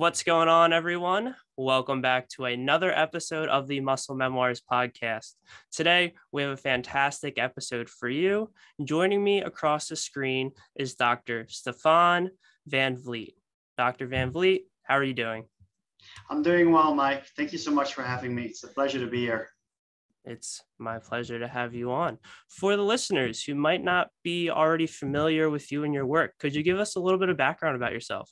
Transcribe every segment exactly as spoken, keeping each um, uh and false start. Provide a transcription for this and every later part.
What's going on, everyone? Welcome back to another episode of the Muscle Memoirs Podcast. Today, we have a fantastic episode for you. Joining me across the screen is Doctor Stephan Van Vliet. Doctor Van Vliet, how are you doing? I'm doing well, Mike. Thank you so much for having me. It's a pleasure to be here. It's my pleasure to have you on. For the listeners who might not be already familiar with you and your work, could you give us a little bit of background about yourself?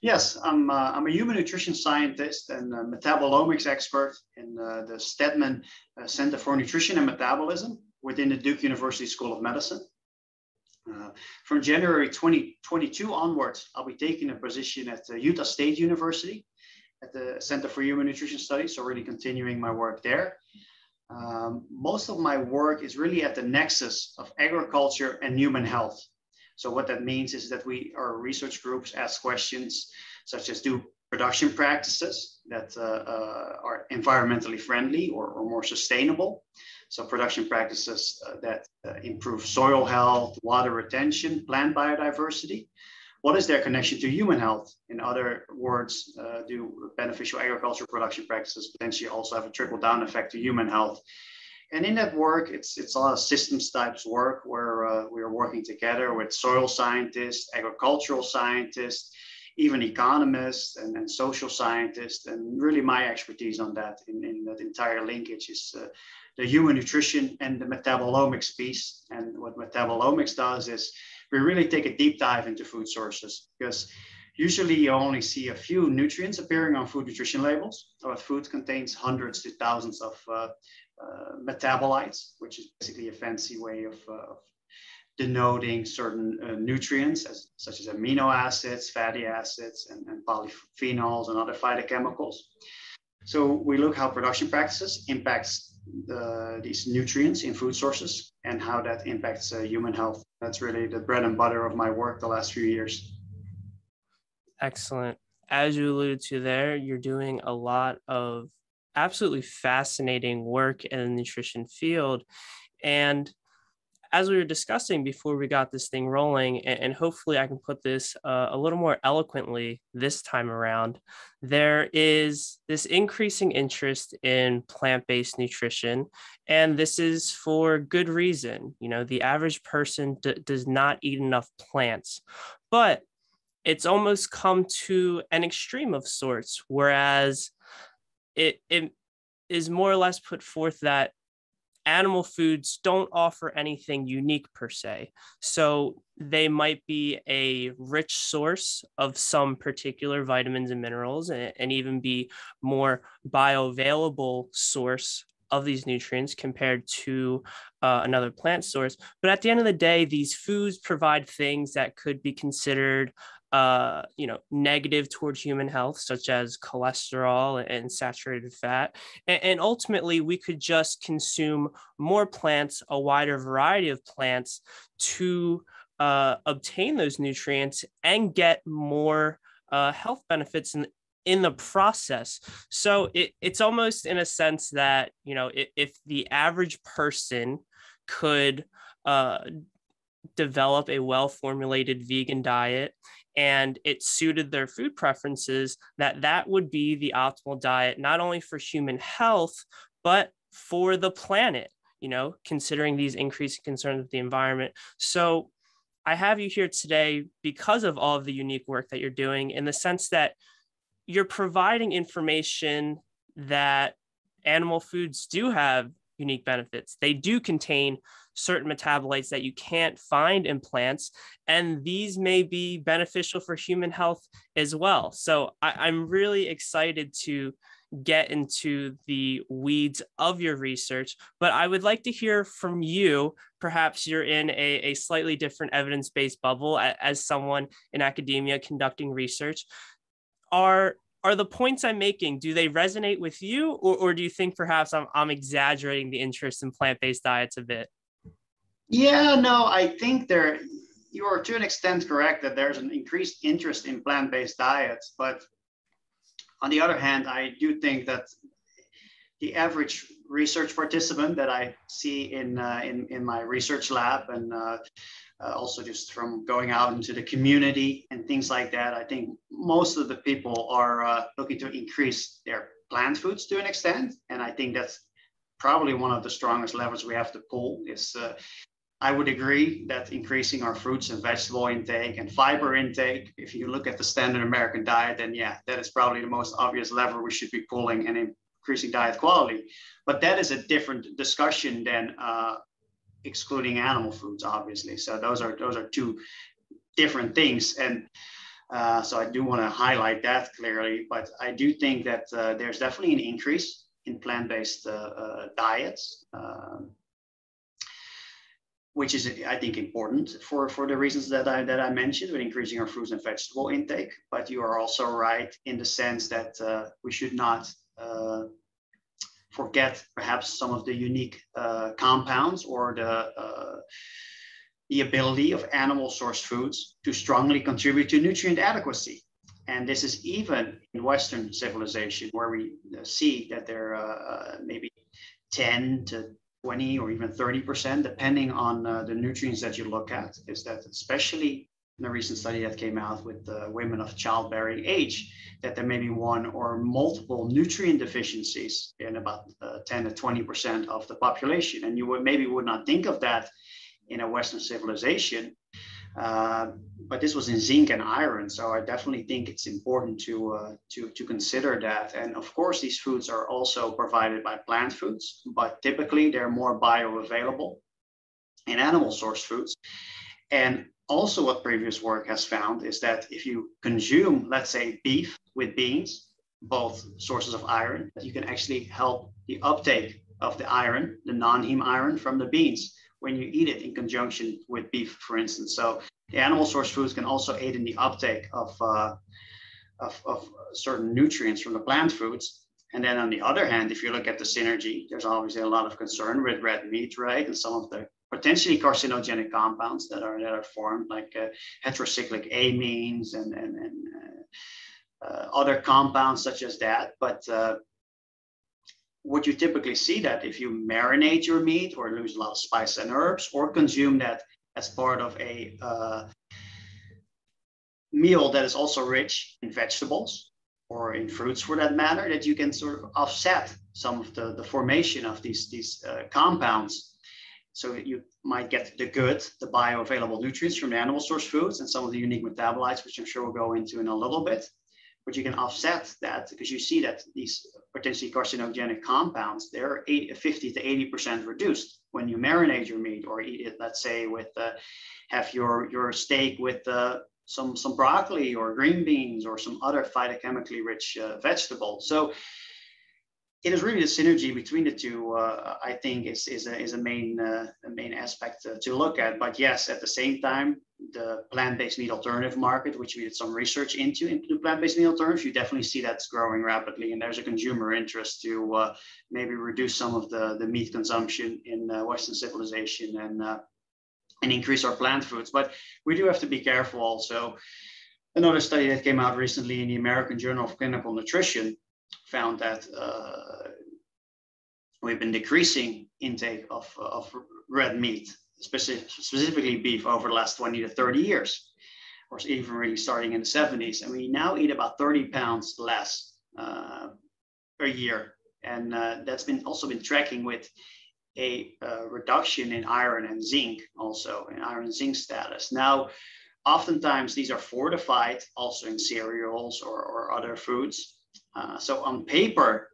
Yes, I'm, uh, I'm a human nutrition scientist and a metabolomics expert in uh, the Stedman uh, Center for Nutrition and Metabolism within the Duke University School of Medicine. Uh, from January twenty twenty-two onwards, I'll be taking a position at the Utah State University at the Center for Human Nutrition Studies, so really continuing my work there. Um, most of my work is really at the nexus of agriculture and human health. So what that means is that we, our research groups, ask questions such as, do production practices that uh, uh, are environmentally friendly or, or more sustainable? So production practices uh, that uh, improve soil health, water retention, plant biodiversity. What is their connection to human health? In other words, uh, do beneficial agricultural production practices potentially also have a trickle-down effect to human health? And in that work, it's it's a lot of systems types work where uh, we are working together with soil scientists, agricultural scientists, even economists and, and social scientists. And really my expertise on that, in, in that entire linkage, is uh, the human nutrition and the metabolomics piece. And what metabolomics does is we really take a deep dive into food sources, because usually you only see a few nutrients appearing on food nutrition labels, but food contains hundreds to thousands of uh, uh, metabolites, which is basically a fancy way of, uh, of denoting certain uh, nutrients as, such as amino acids, fatty acids, and, and polyphenols and other phytochemicals. So we look how production practices impacts the, these nutrients in food sources and how that impacts uh, human health. That's really the bread and butter of my work the last few years. Excellent. As you alluded to there, you're doing a lot of absolutely fascinating work in the nutrition field. And as we were discussing before we got this thing rolling, and hopefully I can put this uh, a little more eloquently this time around, there is this increasing interest in plant-based nutrition, and this is for good reason. You know, the average person d- does not eat enough plants, but it's almost come to an extreme of sorts, whereas it, it is more or less put forth that animal foods don't offer anything unique per se. So they might be a rich source of some particular vitamins and minerals, and, and even be more bioavailable source of these nutrients compared to uh, another plant source. But at the end of the day, these foods provide things that could be considered Uh, you know, negative towards human health, such as cholesterol and saturated fat. And, and ultimately, we could just consume more plants, a wider variety of plants, to uh, obtain those nutrients and get more uh, health benefits in, in the process. So it, it's almost in a sense that, you know, if, if the average person could uh, develop a well-formulated vegan diet, and it suited their food preferences, that that would be the optimal diet, not only for human health, but for the planet, you know, considering these increasing concerns with the environment. So I have you here today because of all of the unique work that you're doing, in the sense that you're providing information that animal foods do have unique benefits. They do contain certain metabolites that you can't find in plants, and these may be beneficial for human health as well. So I, I'm really excited to get into the weeds of your research, but I would like to hear from you. Perhaps you're in a, a slightly different evidence-based bubble as someone in academia conducting research. Are Are the points I'm making, do they resonate with you, or, or do you think perhaps I'm, I'm exaggerating the interest in plant-based diets a bit? Yeah, no, I think there, you are to an extent correct that there's an increased interest in plant-based diets. But on the other hand, I do think that the average research participant that I see in uh, in, in my research lab and uh, uh, also just from going out into the community and things like that. I think most of the people are uh, looking to increase their plant foods to an extent. And I think that's probably one of the strongest levers we have to pull is, uh, I would agree that increasing our fruits and vegetable intake and fiber intake, if you look at the standard American diet, then yeah, that is probably the most obvious lever we should be pulling and increasing diet quality. But that is a different discussion than uh, excluding animal foods, obviously. So those are those are two different things. And uh, so I do want to highlight that clearly, but I do think that uh, there's definitely an increase in plant-based uh, uh, diets. Um, which is, I think, important for, for the reasons that I, that I mentioned with increasing our fruits and vegetable intake. But you are also right in the sense that uh, we should not uh, forget perhaps some of the unique uh, compounds or the, uh, the ability of animal-sourced foods to strongly contribute to nutrient adequacy. And this is even in Western civilization where we see that there are uh, maybe ten to twenty or even thirty percent, depending on uh, the nutrients that you look at, is that especially in a recent study that came out with uh, women of childbearing age, that there may be one or multiple nutrient deficiencies in about uh, ten to twenty percent of the population. And you would maybe would not think of that in a Western civilization, uh, but this was in zinc and iron. So I definitely think it's important to, uh, to, to consider that. And of course, these foods are also provided by plant foods, but typically they're more bioavailable in animal source foods. And also what previous work has found is that if you consume, let's say, beef with beans, both sources of iron, that you can actually help the uptake of the iron, the non-heme iron from the beans, when you eat it in conjunction with beef, for instance. So the animal source foods can also aid in the uptake of, uh, of, of certain nutrients from the plant foods. And then on the other hand, if you look at the synergy, there's obviously a lot of concern with red meat, right? And some of the potentially carcinogenic compounds that are, that are formed, like uh, heterocyclic amines and, and, and uh, uh, other compounds such as that. But uh, what you typically see that if you marinate your meat or lose a lot of spices and herbs or consume that as part of a uh, meal that is also rich in vegetables or in fruits for that matter, that you can sort of offset some of the, the formation of these, these uh, compounds. So you might get the good, the bioavailable nutrients from the animal source foods and some of the unique metabolites, which I'm sure we'll go into in a little bit. But you can offset that because you see that these potentially carcinogenic compounds, they're fifty to eighty percent reduced when you marinate your meat or eat it, let's say, with uh, have your, your steak with uh, some, some broccoli or green beans or some other phytochemically rich uh, vegetable. So it is really the synergy between the two, uh, I think, is, is, a, is a, main, uh, a main aspect to, to look at. But yes, at the same time, the plant-based meat alternative market, which we did some research into, into the plant-based meat alternatives, you definitely see that's growing rapidly. And there's a consumer interest to uh, maybe reduce some of the, the meat consumption in uh, Western civilization and, uh, and increase our plant foods. But we do have to be careful also. Another study that came out recently in the American Journal of Clinical Nutrition found that uh, we've been decreasing intake of, of red meat, specific, specifically beef, over the last twenty to thirty years, or even really starting in the seventies. And we now eat about thirty pounds less uh, per year. And uh, that's been also been tracking with a uh, reduction in iron and zinc also, in iron and zinc status. Now, oftentimes these are fortified also in cereals or, or other foods. Uh, so on paper,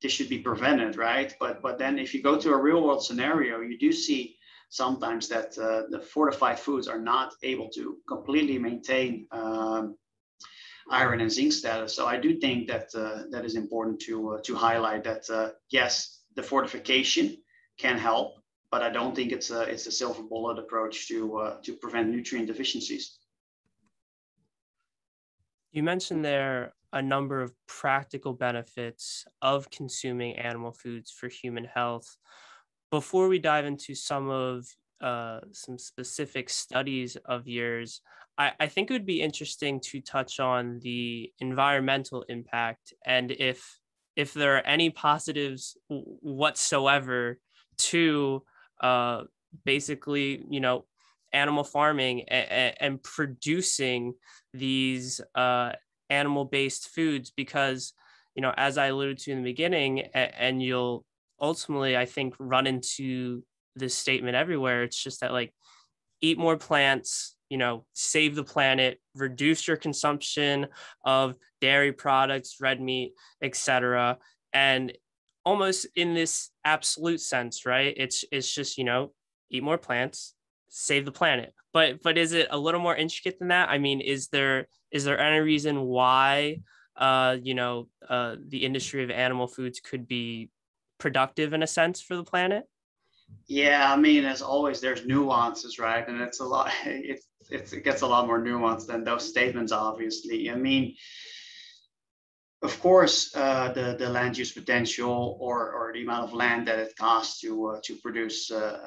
this should be prevented, right? But but then if you go to a real world scenario, you do see sometimes that uh, the fortified foods are not able to completely maintain um, iron and zinc status. So I do think that uh, that is important to, uh, to highlight that, uh, yes, the fortification can help, but I don't think it's a, it's a silver bullet approach to, uh, to prevent nutrient deficiencies. You mentioned there a number of practical benefits of consuming animal foods for human health. Before we dive into some of uh, some specific studies of yours, I, I think it would be interesting to touch on the environmental impact and if if there are any positives whatsoever to uh, basically, you know, animal farming and, and producing these uh, animal-based foods, because, you know, as I alluded to in the beginning, and you'll ultimately, I think, run into this statement everywhere, it's just that, like, eat more plants, you know, save the planet, reduce your consumption of dairy products, red meat, et cetera. And almost in this absolute sense, right? It's it's just, you know, eat more plants, save the planet. But but is it a little more intricate than that? I mean, is there is there any reason why uh, you know, uh, the industry of animal foods could be productive in a sense for the planet? Yeah, I mean, as always, there's nuances, right? And it's a lot, it's, it's, it gets a lot more nuanced than those statements, obviously. I mean, of course, uh, the, the land use potential or, or the amount of land that it costs to, uh, to produce uh,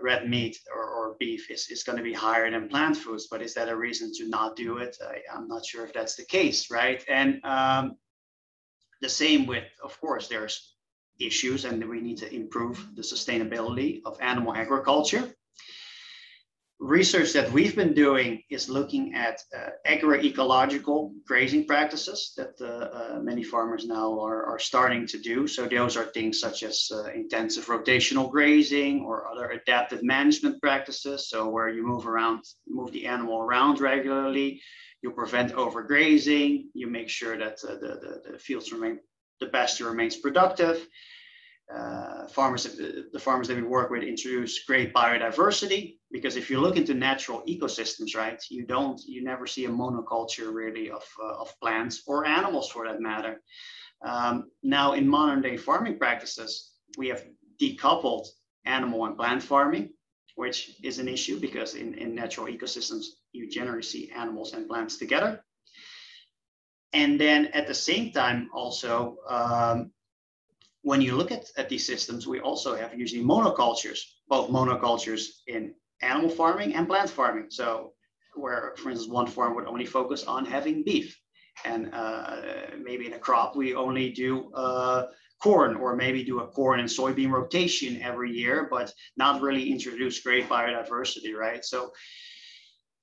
red meat or, or beef is, is going to be higher than plant foods. But is that a reason to not do it? I, I'm not sure if that's the case, right? And um, the same with, of course, there's issues, and we need to improve the sustainability of animal agriculture. Research that we've been doing is looking at uh, agroecological grazing practices that uh, uh, many farmers now are, are starting to do. So those are things such as uh, intensive rotational grazing or other adaptive management practices. So where you move around, move the animal around regularly, you prevent overgrazing, you make sure that uh, the, the, the fields remain the pasture remains productive. Uh, farmers, the farmers that we work with introduce great biodiversity, because if you look into natural ecosystems, right, you don't, you never see a monoculture really of, uh, of plants or animals for that matter. Um, now in modern day farming practices, we have decoupled animal and plant farming, which is an issue because in, in natural ecosystems, you generally see animals and plants together. And then at the same time, also, um, when you look at, at these systems, we also have usually monocultures, both monocultures in animal farming and plant farming. So where, for instance, one farm would only focus on having beef, and uh, maybe in a crop, we only do uh, corn, or maybe do a corn and soybean rotation every year, but not really introduce great biodiversity, right? So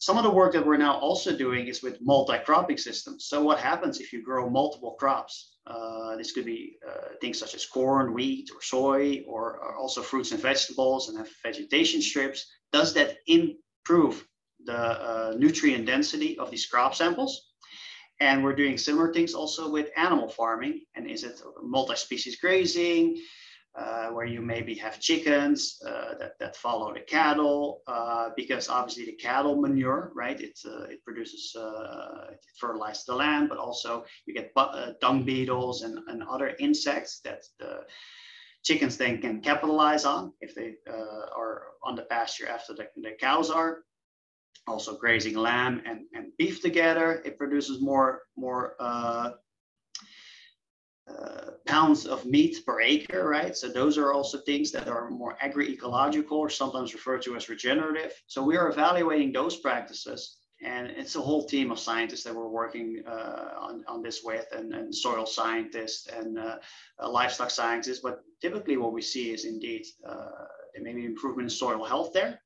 some of the work that we're now also doing is with multi-cropping systems. So what happens if you grow multiple crops? Uh, this could be uh, things such as corn, wheat, or soy, or, or also fruits and vegetables, and have vegetation strips. Does that improve the uh, nutrient density of these crop samples? And we're doing similar things also with animal farming. And is it multi-species grazing? Uh, where you maybe have chickens uh, that, that follow the cattle, uh, because obviously the cattle manure, right? It, uh, it produces, uh, it fertilizes the land, but also you get uh, dung beetles and, and other insects that the chickens then can capitalize on if they uh, are on the pasture after the, the cows are. Also grazing lamb and, and beef together, it produces more, more uh, Uh, pounds of meat per acre, right? So those are also things that are more agroecological, or sometimes referred to as regenerative. So we are evaluating those practices, and it's a whole team of scientists that we're working uh, on, on this with, and, and soil scientists and uh, uh, livestock scientists. But typically what we see is indeed uh, there may be improvement in soil health there.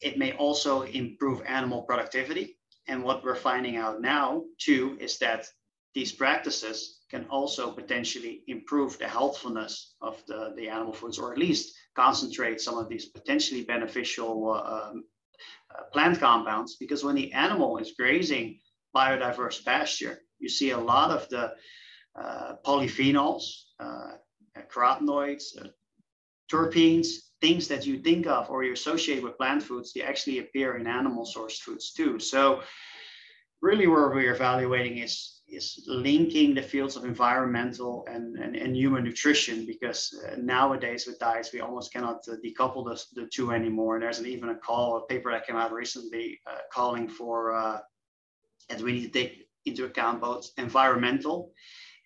It may also improve animal productivity. And what we're finding out now too is that these practices can also potentially improve the healthfulness of the, the animal foods, or at least concentrate some of these potentially beneficial uh, um, uh, plant compounds. Because when the animal is grazing biodiverse pasture, you see a lot of the uh, polyphenols, uh, carotenoids, uh, terpenes, things that you think of or you associate with plant foods, they actually appear in animal sourced foods too. So really where we're evaluating is is linking the fields of environmental and, and, and human nutrition, because uh, nowadays with diets, we almost cannot uh, decouple the, the two anymore. And there's an, even a call, a paper that came out recently uh, calling for uh, that we need to take into account both environmental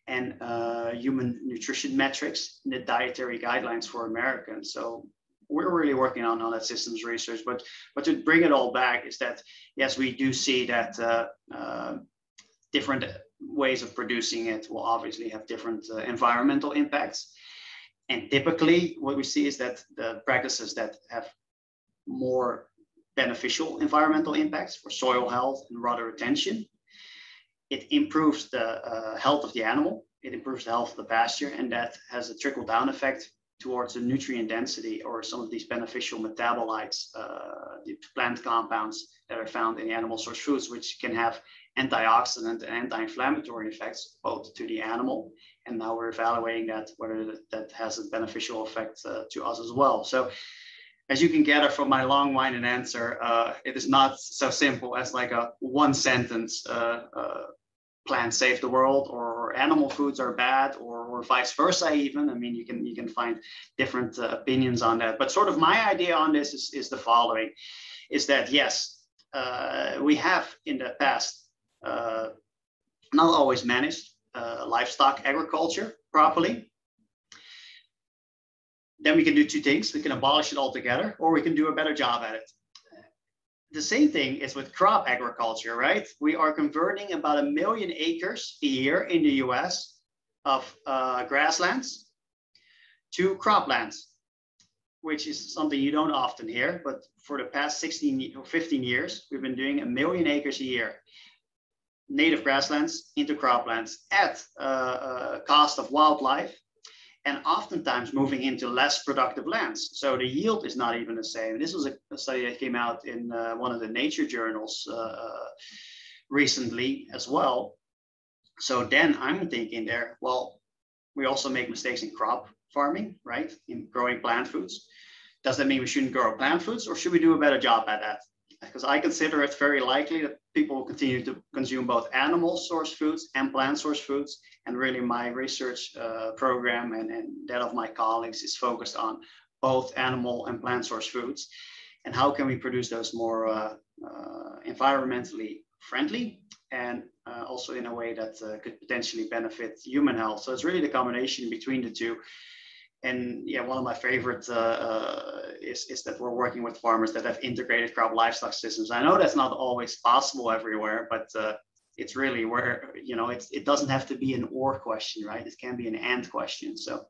and uh, human nutrition metrics in the dietary guidelines for Americans. So we're really working on all that systems research, but, but to bring it all back is that, yes, we do see that uh, uh, different ways of producing it will obviously have different uh, environmental impacts. And typically what we see is that the practices that have more beneficial environmental impacts for soil health and water retention. It improves the uh, health of the animal. It improves the health of the pasture, and that has a trickle-down effect towards the nutrient density or some of these beneficial metabolites, uh, the plant compounds that are found in animal source foods, which can have antioxidant and anti-inflammatory effects both to the animal. And now we're evaluating that whether that has a beneficial effect uh, to us as well. So as you can gather from my long-winded answer, uh, it is not so simple as like a one sentence, uh, uh, plants save the world, or, or animal foods are bad, or, or vice versa even. I mean, you can you can find different uh, opinions on that. But sort of my idea on this is, is the following, is that yes, uh, we have in the past uh, not always managed uh, livestock agriculture properly. Then we can do two things. We can abolish it altogether, or we can do a better job at it. The same thing is with crop agriculture, right? We are converting about a million acres a year in the U S of uh, grasslands to croplands, which is something you don't often hear, but for the past sixteen or fifteen years, we've been doing a million acres a year, native grasslands into croplands at uh, uh, cost of wildlife, and oftentimes moving into less productive lands. So the yield is not even the same. This was a, a study that came out in uh, one of the Nature journals uh, recently as well. So then I'm thinking there, well, we also make mistakes in crop farming, right? In growing plant foods. Does that mean we shouldn't grow plant foods, or should we do a better job at that? Because I consider it very likely that people will continue to consume both animal source foods and plant source foods. And really my research uh, program and, and that of my colleagues is focused on both animal and plant source foods. And how can we produce those more uh, uh, environmentally friendly and uh, also in a way that uh, could potentially benefit human health. So it's really the combination between the two. And yeah, one of my favorite uh, uh, is, is that we're working with farmers that have integrated crop livestock systems. I know that's not always possible everywhere, but uh, it's really where, you know, it's, it doesn't have to be an or question, right? It can be an and question, so.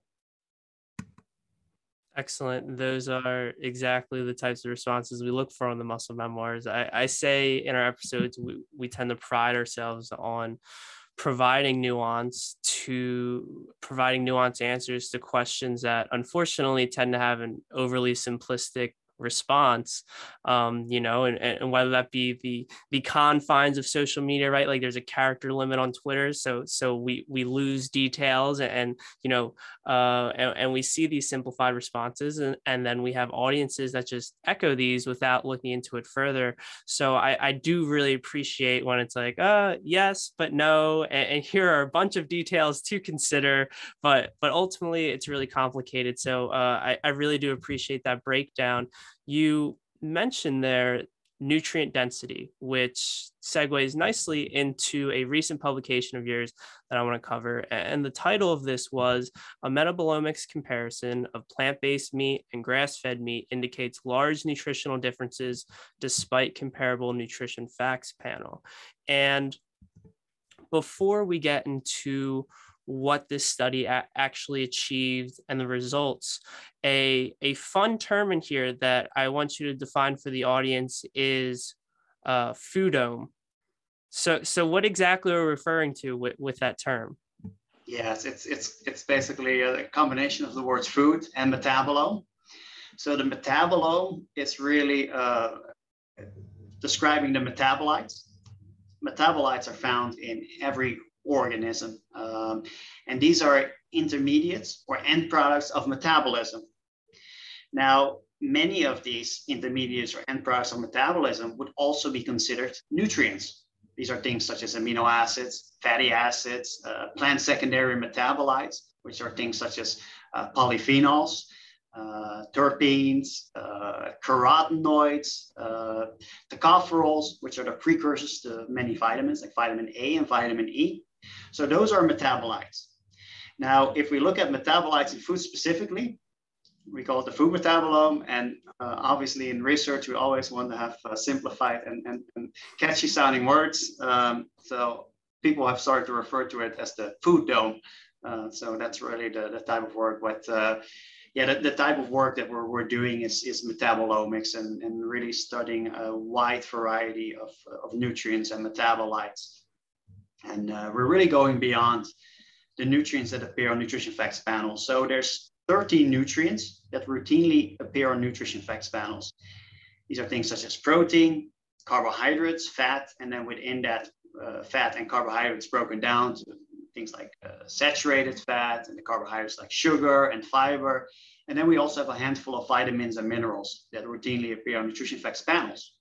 Excellent. Those are exactly the types of responses we look for on the Muscle Memoirs. I, I say in our episodes, we, we tend to pride ourselves on providing nuance to providing nuanced answers to questions that unfortunately tend to have an overly simplistic response, um, you know, and, and whether that be the the confines of social media, right? Like there's a character limit on Twitter, so so we we lose details, and, and you know, uh, and, and we see these simplified responses, and, and then we have audiences that just echo these without looking into it further. So I I do really appreciate when it's like, uh, yes, but no, and, and here are a bunch of details to consider, but but ultimately it's really complicated. So uh, I I really do appreciate that breakdown. You mentioned there nutrient density, which segues nicely into a recent publication of yours that I want to cover. And the title of this was "A Metabolomics Comparison of Plant-Based Meat and Grass-Fed Meat Indicates Large Nutritional Differences Despite Comparable Nutrition Facts Panel." And before we get into what this study actually achieved and the results, A, a fun term in here that I want you to define for the audience is uh, foodome. So, so what exactly are we referring to with, with that term? Yes, it's, it's, it's basically a combination of the words food and metabolome. So the metabolome is really uh, describing the metabolites. Metabolites are found in every organism. Um, and these are intermediates or end products of metabolism. Now, many of these intermediates or end products of metabolism would also be considered nutrients. These are things such as amino acids, fatty acids, uh, plant secondary metabolites, which are things such as uh, polyphenols, uh, terpenes, uh, carotenoids, uh, tocopherols, which are the precursors to many vitamins like vitamin A and vitamin E. So those are metabolites. Now, if we look at metabolites in food specifically, we call it the food metabolome. And uh, obviously in research, we always want to have uh, simplified and, and, and catchy sounding words. Um, so people have started to refer to it as the foodome. Uh, so that's really the, the type of work. But uh, yeah, the, the type of work that we're, we're doing is, is metabolomics and, and really studying a wide variety of, of nutrients and metabolites. And uh, we're really going beyond the nutrients that appear on nutrition facts panels. So there's thirteen nutrients that routinely appear on nutrition facts panels. These are things such as protein, carbohydrates, fat, and then within that uh, fat and carbohydrates broken down to things like uh, saturated fat and the carbohydrates like sugar and fiber. And then we also have a handful of vitamins and minerals that routinely appear on nutrition facts panels.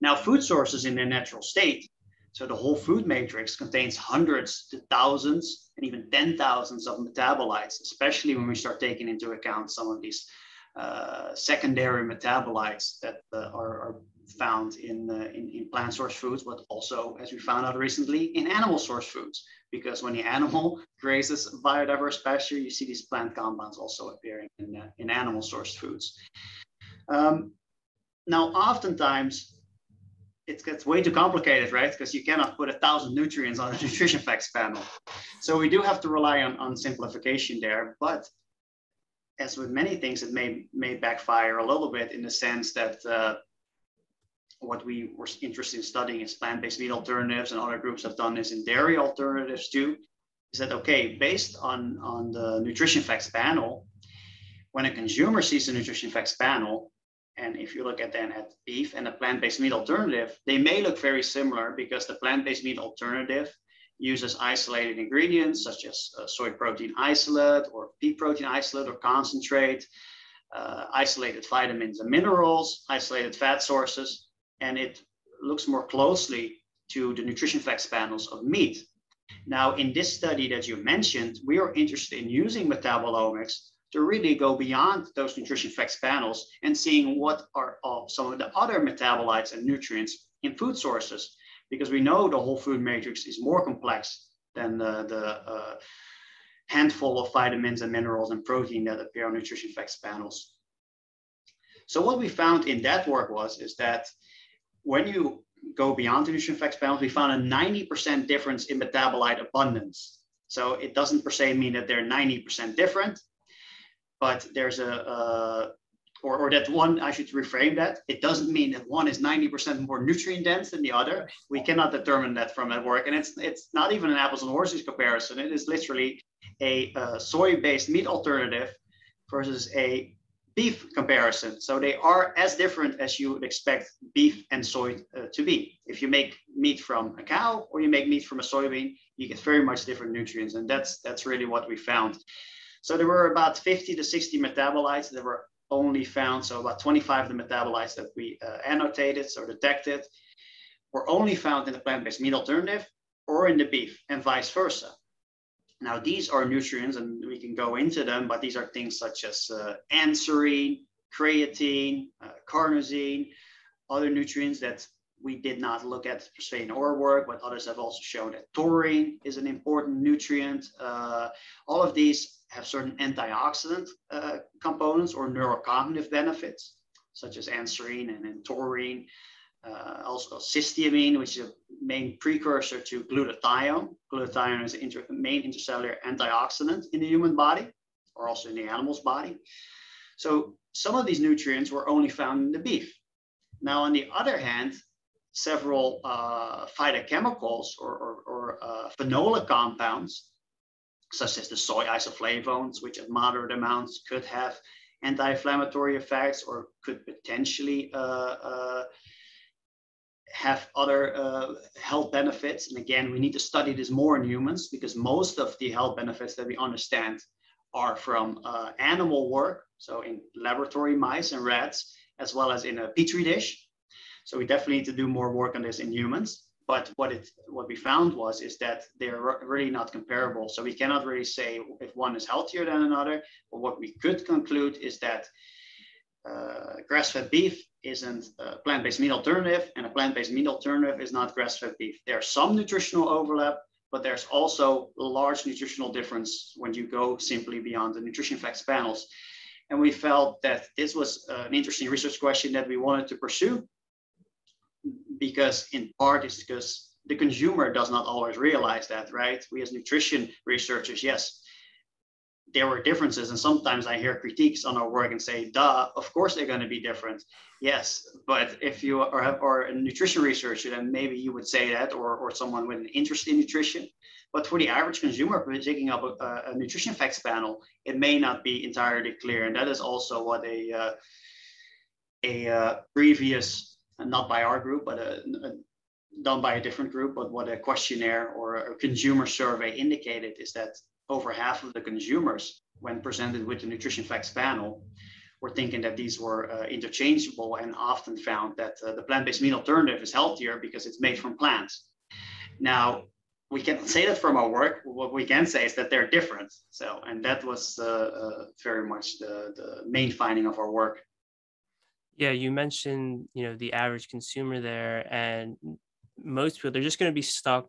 Now, food sources in their natural state, so the whole food matrix contains hundreds to thousands and even ten thousands of metabolites, especially when we start taking into account some of these uh, secondary metabolites that uh, are, are found in, uh, in, in plant source foods, but also, as we found out recently, in animal source foods, because when the animal grazes biodiverse pasture, you see these plant compounds also appearing in, uh, in animal source foods. Um, now, oftentimes, it gets way too complicated, right? Because you cannot put a thousand nutrients on a nutrition facts panel. So we do have to rely on, on simplification there, but as with many things, it may, may backfire a little bit in the sense that uh, what we were interested in studying is plant-based meat alternatives, and other groups have done this in dairy alternatives too, is that, okay, based on, on the nutrition facts panel, when a consumer sees the nutrition facts panel, and if you look at then at beef and a plant-based meat alternative, they may look very similar because the plant-based meat alternative uses isolated ingredients such as uh, soy protein isolate or pea protein isolate or concentrate, uh, isolated vitamins and minerals, isolated fat sources, and it looks more closely to the nutrition facts panels of meat. Now, in this study that you mentioned, we are interested in using metabolomics to really go beyond those nutrition facts panels and seeing what are some of the other metabolites and nutrients in food sources, because we know the whole food matrix is more complex than the, the uh, handful of vitamins and minerals and protein that appear on nutrition facts panels. So what we found in that work was is that when you go beyond the nutrition facts panels, we found a ninety percent difference in metabolite abundance. So it doesn't per se mean that they're ninety percent different, but there's a, uh, or, or that one, I should reframe that. It doesn't mean that one is ninety percent more nutrient dense than the other. We cannot determine that from that work. And it's it's not even an apples and oranges comparison. It is literally a, a soy-based meat alternative versus a beef comparison. So they are as different as you would expect beef and soy uh, to be. If you make meat from a cow or you make meat from a soybean, you get very much different nutrients. And that's that's really what we found. So there were about fifty to sixty metabolites that were only found. So about twenty-five of the metabolites that we uh, annotated or detected were only found in the plant-based meat alternative or in the beef, and vice versa. Now, these are nutrients, and we can go into them, but these are things such as uh, anserine, creatine, uh, carnosine, other nutrients that we did not look at per se in our work, but others have also shown that taurine is an important nutrient. Uh, all of these have certain antioxidant uh, components or neurocognitive benefits, such as anserine and, and taurine. Uh, also cysteamine, which is a main precursor to glutathione. Glutathione is the inter main intercellular antioxidant in the human body, or also in the animal's body. So some of these nutrients were only found in the beef. Now, on the other hand, several uh, phytochemicals or, or, or uh, phenolic compounds, such as the soy isoflavones, which at moderate amounts could have anti-inflammatory effects or could potentially uh, uh, have other uh, health benefits. And again, we need to study this more in humans because most of the health benefits that we understand are from uh, animal work, so in laboratory mice and rats, as well as in a petri dish. So we definitely need to do more work on this in humans. But what it what we found was is that they're really not comparable. So we cannot really say if one is healthier than another. But what we could conclude is that uh, grass-fed beef isn't a plant-based meat alternative, and a plant-based meat alternative is not grass-fed beef. There's some nutritional overlap, but there's also a large nutritional difference when you go simply beyond the nutrition facts panels. And we felt that this was an interesting research question that we wanted to pursue, because in part it's because the consumer does not always realize that, right? We as nutrition researchers, yes, there were differences. And sometimes I hear critiques on our work and say, duh, of course they're going to be different. Yes, but if you are, are a nutrition researcher, then maybe you would say that, or, or someone with an interest in nutrition. But for the average consumer picking up a, a nutrition facts panel, it may not be entirely clear. And that is also what a, uh, a uh, previous, not by our group, but a, a done by a different group, but what a questionnaire or a consumer survey indicated is that over half of the consumers, when presented with the nutrition facts panel, were thinking that these were uh, interchangeable, and often found that uh, the plant-based meat alternative is healthier because it's made from plants. Now, we cannot say that from our work. What we can say is that they're different. So, and that was uh, uh, very much the, the main finding of our work. Yeah, you mentioned, you know, the average consumer there, and most people, they're just going to be stuck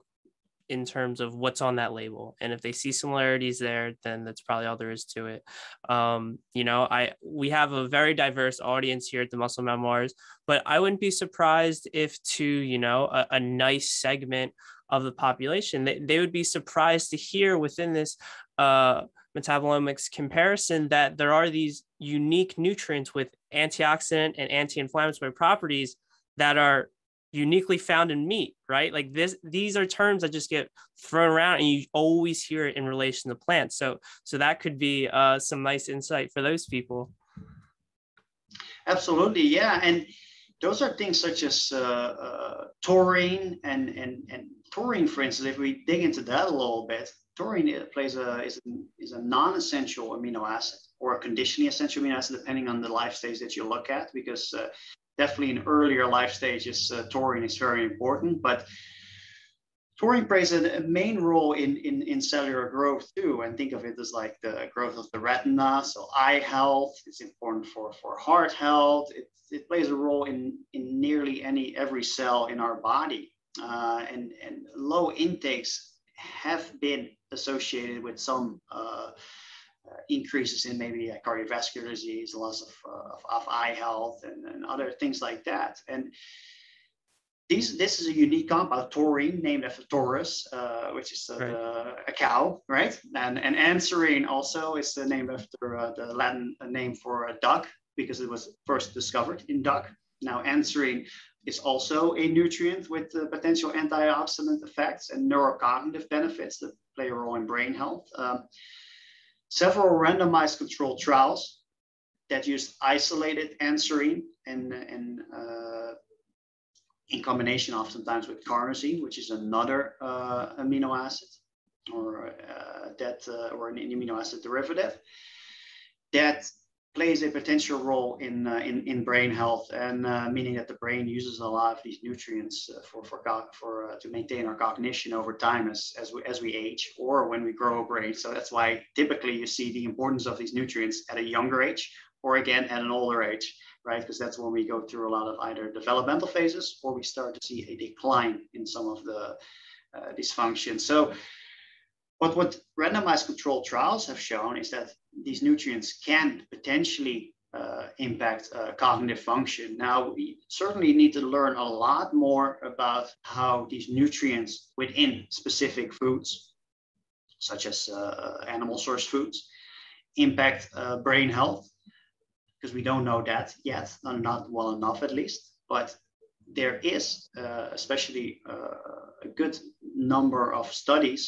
in terms of what's on that label. And if they see similarities there, then that's probably all there is to it. Um, you know, I we have a very diverse audience here at the Muscle Memoirs, but I wouldn't be surprised if to, you know, a, a nice segment of the population, they, they would be surprised to hear within this uh, metabolomics comparison that there are these unique nutrients with antioxidant and anti-inflammatory properties that are uniquely found in meat, right? Like this, these are terms that just get thrown around, and you always hear it in relation to plants. So, so that could be uh, some nice insight for those people. Absolutely, yeah, and those are things such as uh, uh, taurine and and and taurine, for instance. If we dig into that a little bit, taurine plays a is is a non-essential amino acid, or a conditionally essential amino acid, depending on the life stage that you look at, because uh, definitely in earlier life stages, uh, taurine is very important, but taurine plays a, a main role in, in, in cellular growth too. And think of it as like the growth of the retina, so eye health, it's important for, for heart health. It, it plays a role in, in nearly any every cell in our body. Uh, and, and low intakes have been associated with some uh, Uh, increases in maybe uh, cardiovascular disease, loss of, uh, of, of eye health, and, and other things like that. And these, this is a unique compound, taurine, named after Taurus, uh, which is uh, right. the, a cow, right? And, and anserine also is uh, named after uh, the Latin name for a duck, because it was first discovered in duck. Now, anserine is also a nutrient with uh, potential antioxidant effects and neurocognitive benefits that play a role in brain health. Um, Several randomized controlled trials that used isolated anserine and, and uh, in combination oftentimes with carnosine, which is another uh, amino acid, or uh, that uh, or an amino acid derivative that plays a potential role in uh, in, in brain health, and uh, meaning that the brain uses a lot of these nutrients uh, for for for uh, to maintain our cognition over time as as we as we age, or when we grow a brain. So that's why typically you see the importance of these nutrients at a younger age, or again at an older age, right? Because that's when we go through a lot of either developmental phases, or we start to see a decline in some of the uh, these functions. So. But what randomized controlled trials have shown is that these nutrients can potentially uh, impact uh, cognitive function. Now, we certainly need to learn a lot more about how these nutrients within specific foods, such as uh, animal source foods, impact uh, brain health, because we don't know that yet, not well enough at least. But there is uh, especially uh, a good number of studies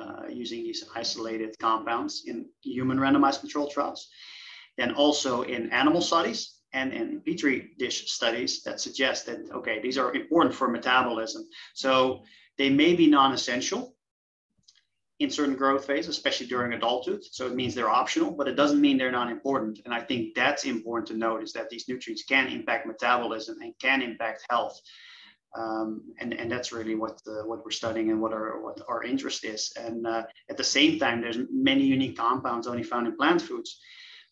Uh, using these isolated compounds in human randomized controlled trials, then also in animal studies and in petri dish studies that suggest that, okay, these are important for metabolism. So they may be non-essential in certain growth phases, especially during adulthood. So it means they're optional, but it doesn't mean they're not important. And I think that's important to note, is that these nutrients can impact metabolism and can impact health. Um, and, and that's really what uh, what we're studying and what our what our interest is. And uh, at the same time, there's many unique compounds only found in plant foods.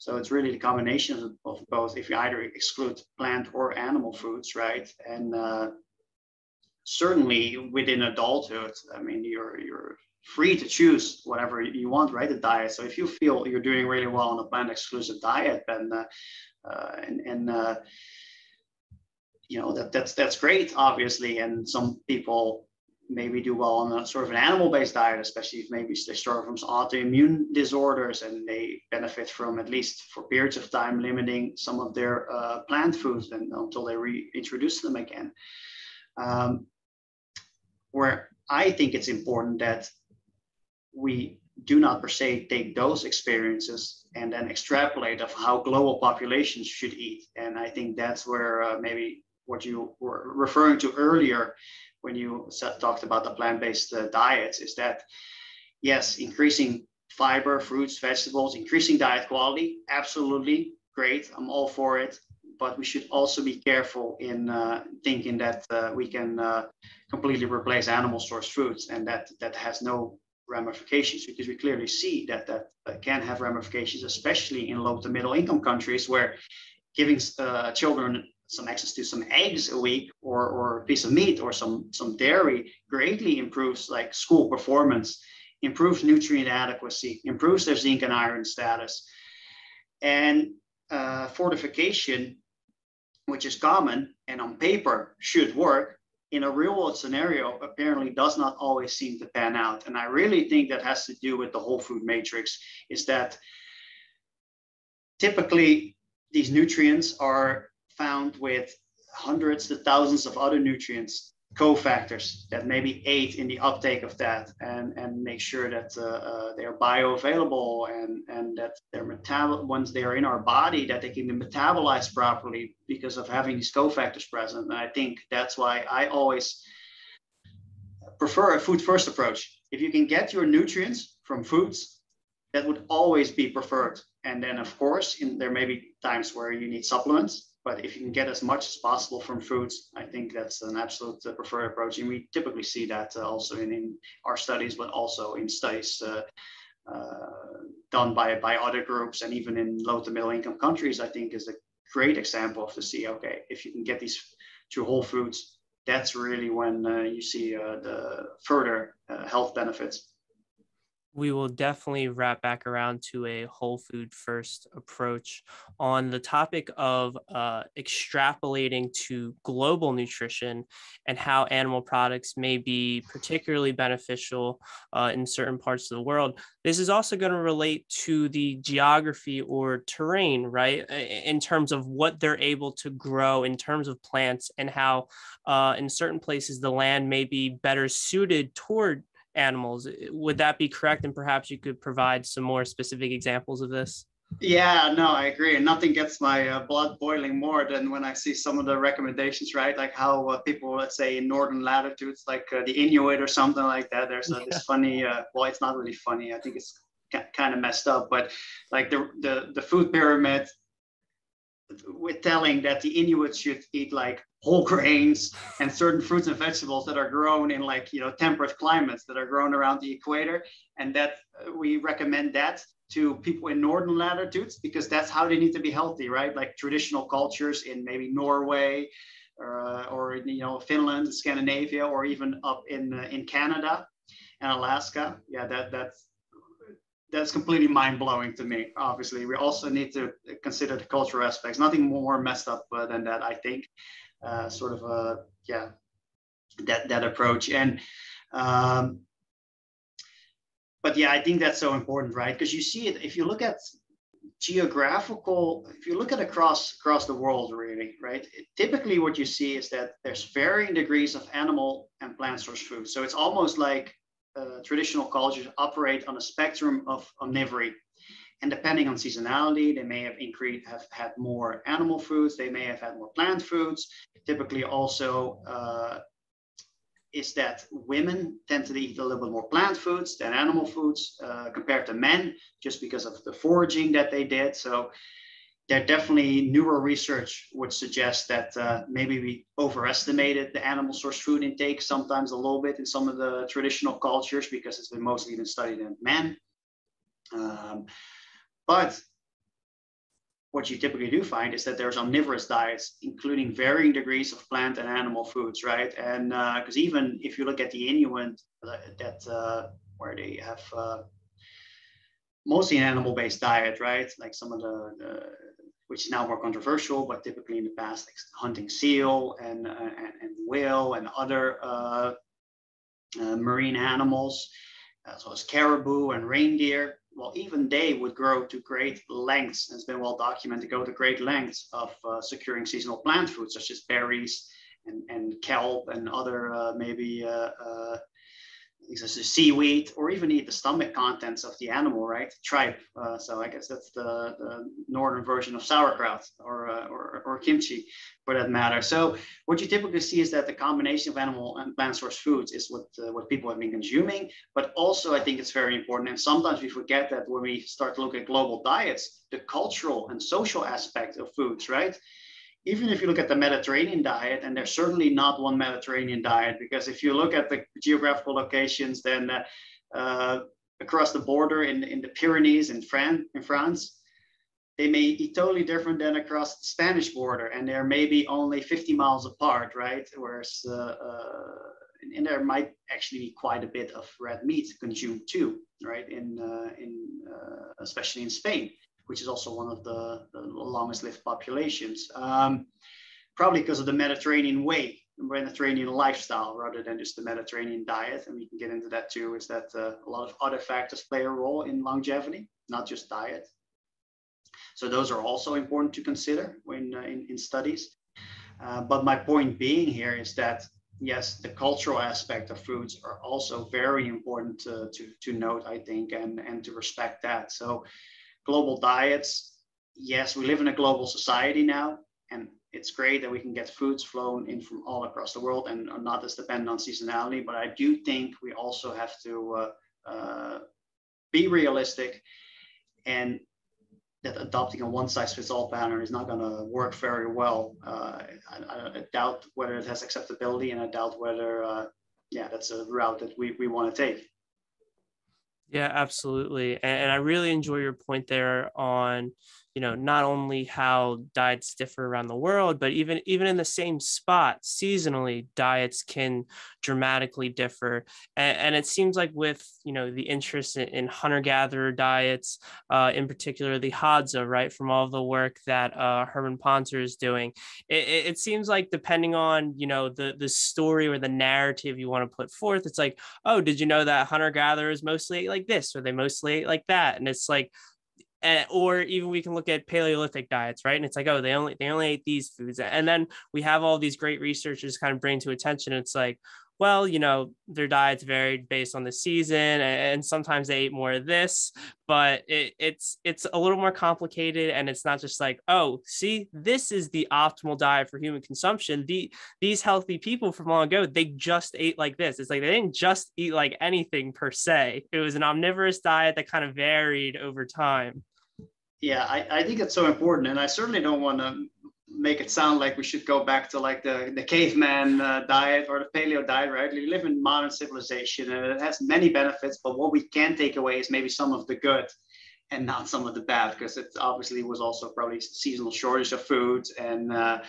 So it's really the combination of, of both, if you either exclude plant or animal foods, right? And uh, certainly within adulthood, I mean, you're you're free to choose whatever you want, right? The diet. So if you feel you're doing really well on a plant-exclusive diet, then uh, uh, and and uh, you know, that that's that's great, obviously, and some people maybe do well on a sort of an animal-based diet, especially if maybe they struggle from some autoimmune disorders and they benefit from, at least for periods of time, limiting some of their uh, plant foods and until they reintroduce them again. Um, where I think it's important that we do not per se take those experiences and then extrapolate of how global populations should eat. And I think that's where uh, maybe what you were referring to earlier when you talked about the plant-based uh, diets is that, yes, increasing fiber, fruits, vegetables, increasing diet quality, absolutely great. I'm all for it. But we should also be careful in uh, thinking that uh, we can uh, completely replace animal source foods and that that has no ramifications, because we clearly see that that can have ramifications, especially in low to middle income countries, where giving uh, children some access to some eggs a week or, or a piece of meat or some, some dairy greatly improves like school performance, improves nutrient adequacy, improves their zinc and iron status. And uh, fortification, which is common and on paper should work, in a real world scenario, apparently does not always seem to pan out. And I really think that has to do with the whole food matrix, is that typically these nutrients are found with hundreds to thousands of other nutrients, cofactors that maybe aid in the uptake of that and, and make sure that uh, uh, they are bioavailable and, and that they're metabol- once they are in our body, that they can be metabolized properly because of having these cofactors present. And I think that's why I always prefer a food first approach. If you can get your nutrients from foods, that would always be preferred. And then of course, in, there may be times where you need supplements, but if you can get as much as possible from foods, I think that's an absolute uh, preferred approach. And we typically see that uh, also in, in our studies, but also in studies uh, uh, done by, by other groups. And even in low to middle income countries, I think is a great example of to see, okay, if you can get these to whole foods, that's really when uh, you see uh, the further uh, health benefits. We will definitely wrap back around to a whole food first approach on the topic of uh, extrapolating to global nutrition and how animal products may be particularly beneficial uh, in certain parts of the world. This is also going to relate to the geography or terrain, right? In terms of what they're able to grow in terms of plants and how uh, in certain places, the land may be better suited toward animals. Would that be correct? And perhaps you could provide some more specific examples of this. Yeah, no, I agree. And nothing gets my uh, blood boiling more than when I see some of the recommendations, right? Like how uh, people, let's say in northern latitudes, like uh, the Inuit or something like that, there's uh, yeah. this funny, uh, well, it's not really funny. I think it's ca- kind of messed up, but like the, the, the food pyramid with telling that the Inuits should eat like whole grains and certain fruits and vegetables that are grown in like, you know, temperate climates that are grown around the equator. And that uh, we recommend that to people in northern latitudes because that's how they need to be healthy, right? Like traditional cultures in maybe Norway or, uh, or you know, Finland, Scandinavia, or even up in, uh, in Canada and Alaska. Yeah, that that's, That's completely mind-blowing to me. Obviously, we also need to consider the cultural aspects. Nothing more messed up uh, than that, I think. Uh, sort of, uh, yeah, that that approach. And, um, but yeah, I think that's so important, right? Because you see it if you look at geographical. If you look at across across the world, really, right? It, typically, what you see is that there's varying degrees of animal and plant source food. So it's almost like Uh, traditional cultures operate on a spectrum of omnivory, and depending on seasonality, they may have increased, have had more animal foods, they may have had more plant foods. Typically also uh, is that women tend to eat a little bit more plant foods than animal foods uh, compared to men, just because of the foraging that they did. So there definitely newer research would suggest that uh, maybe we overestimated the animal source food intake sometimes a little bit in some of the traditional cultures because it's been mostly been studied in men. Um, but what you typically do find is that there's omnivorous diets, including varying degrees of plant and animal foods, right? And because uh, even if you look at the Inuit, that uh, where they have uh, mostly an animal-based diet, right? Like some of the, the which is now more controversial, but typically in the past, like hunting seal and uh, and, and whale and other uh, uh, marine animals, as well as caribou and reindeer. Well, even they would grow to great lengths, and it's been well documented, go to great lengths of uh, securing seasonal plant foods such as berries and, and kelp and other uh, maybe uh, uh, seaweed, or even eat the stomach contents of the animal, right? Tripe. Uh, so I guess that's the, the northern version of sauerkraut or, uh, or, or kimchi for that matter. So what you typically see is that the combination of animal and plant source foods is what, uh, what people have been consuming. But also I think it's very important, and sometimes we forget that when we start to look at global diets, the cultural and social aspect of foods, right? Even if you look at the Mediterranean diet, and there's certainly not one Mediterranean diet, because if you look at the geographical locations, then uh, uh, across the border in, in the Pyrenees in, Fran in France, they may be totally different than across the Spanish border, and they're maybe only fifty miles apart, right? Whereas, uh, uh, and there might actually be quite a bit of red meat consumed too, right? In, uh, in uh, especially in Spain, which is also one of the, the longest lived populations, um, probably because of the Mediterranean way, the Mediterranean lifestyle, rather than just the Mediterranean diet. And we can get into that too, is that uh, a lot of other factors play a role in longevity, not just diet. So those are also important to consider when uh, in, in studies. Uh, but my point being here is that, yes, the cultural aspect of foods are also very important to, to, to note, I think, and, and to respect that. So, global diets, yes, we live in a global society now, and it's great that we can get foods flown in from all across the world and are not as dependent on seasonality, but I do think we also have to uh, uh, be realistic, and that adopting a one-size-fits-all pattern is not going to work very well. Uh, I, I doubt whether it has acceptability, and I doubt whether, uh, yeah, that's a route that we, we want to take. Yeah, absolutely. And I really enjoy your point there on, you know, not only how diets differ around the world, but even, even in the same spot seasonally, diets can dramatically differ. And, and it seems like with, you know, the interest in, in hunter-gatherer diets, uh, in particular the Hadza, right, from all the work that uh, Herman Pontzer is doing, it, it seems like depending on, you know, the, the story or the narrative you want to put forth, it's like, oh, did you know that hunter-gatherers mostly ate like this, or they mostly ate like that? And it's like, And, or even we can look at Paleolithic diets, right? And it's like, oh, they only they only ate these foods. And then we have all these great researchers kind of bring to attention. It's like, well, you know, their diets varied based on the season, and sometimes they ate more of this, but it, it's it's a little more complicated, and it's not just like, oh, see, this is the optimal diet for human consumption. The, these healthy people from long ago, they just ate like this. It's like they didn't just eat like anything per se. It was an omnivorous diet that kind of varied over time. Yeah, I, I think it's so important, and I certainly don't want to make it sound like we should go back to like the, the caveman uh, diet or the paleo diet, right? We live in modern civilization, and it has many benefits, but what we can take away is maybe some of the good and not some of the bad, because it obviously was also probably seasonal shortage of food. And uh,